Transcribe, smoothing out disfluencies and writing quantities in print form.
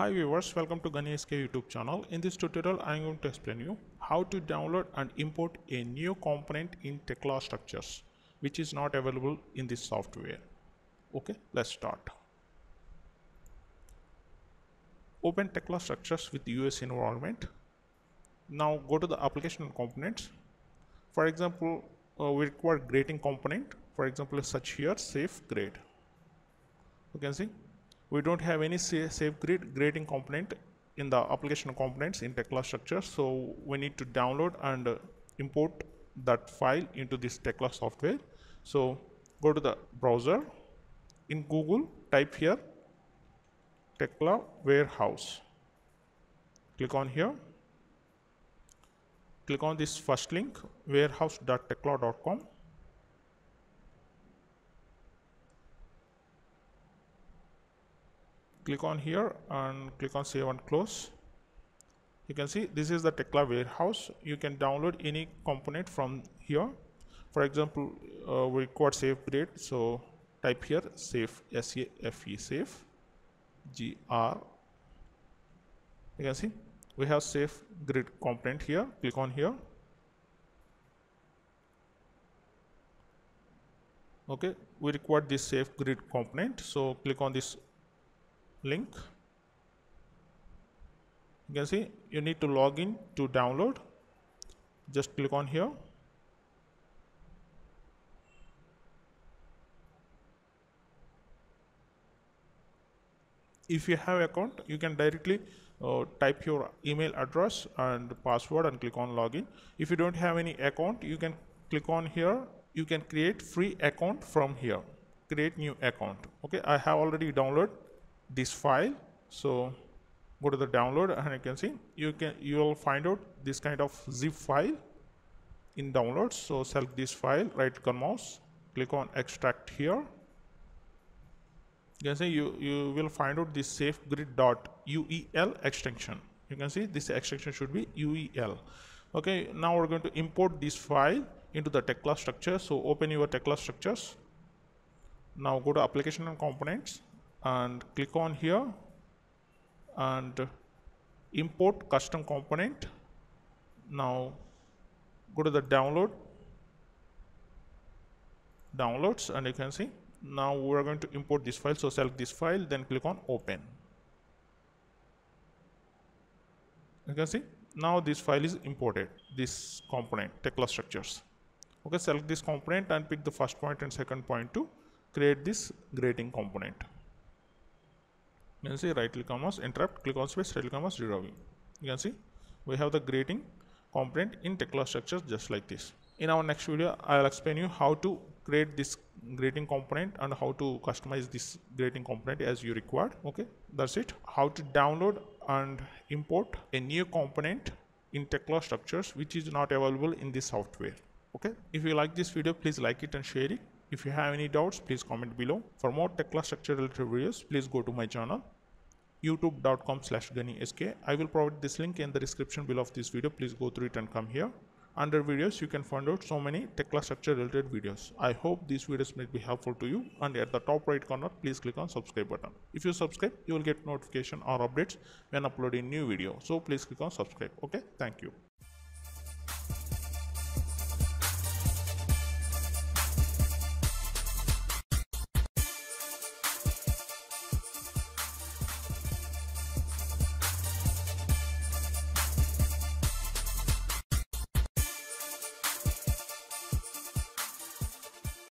Hi viewers, welcome to Ghani SK YouTube channel. In this tutorial, I am going to explain you how to download and import a new component in Tekla Structures, which is not available in this software. Okay, let's start. Open Tekla Structures with US environment. Now go to the application components. For example, we require grading component. For example, such here, Safgrid. You can see. We don't have any Safgrid grading component in the application components in Tekla Structures, so we need to download and import that file into this Tekla software. So go to the browser, in Google type here Tekla Warehouse, click on here, click on this first link, warehouse.tekla.com. Click on here and click on save and close. You can see this is the Tekla Warehouse. You can download any component from here. For example, we require Safgrid, so type here safe, S-A-F-E, safe, G-R. You can see we have Safgrid component here. Click on here. Okay, we require this Safgrid component, so click on this link. You can see you need to log in to download. Just click on here. If you have account, you can directly type your email address and password and click on login. If you don't have any account, you can click on here. You can create free account from here. Create new account. Okay, I have already downloaded this file, so go to the download and you can see you will find out this kind of zip file in downloads. So select this file, right click on mouse, click on extract here. You can see you will find out this safegrid.uel extension. You can see this extension should be UEL. Okay, now we're going to import this file into the Tekla structure. So open your Tekla structures. Now go to application and components and click on here and import custom component. Now go to the downloads and you can see now we are going to import this file. So select this file, then click on open. You can see now this file is imported, this component Tekla structures. Okay, select this component and pick the first point and second point to create this grading component. You can see right click on mouse, interrupt, click on space, right click on mouse, reroute. You can see we have the grading component in Tekla structures just like this. In our next video, I'll explain you how to create this grading component and how to customize this grading component as you required. Okay, that's it. How to download and import a new component in Tekla structures which is not available in this software. Okay, if you like this video, please like it and share it. If you have any doubts, please comment below. For more Tekla structure related videos, please go to my channel youtube.com/ghanisk. I will provide this link in the description below of this video. Please go through it and come here. Under videos, you can find out so many Tekla structure related videos. I hope these videos may be helpful to you. And at the top right corner, please click on subscribe button. If you subscribe, you will get notification or updates when uploading new video. So please click on subscribe. Okay, thank you.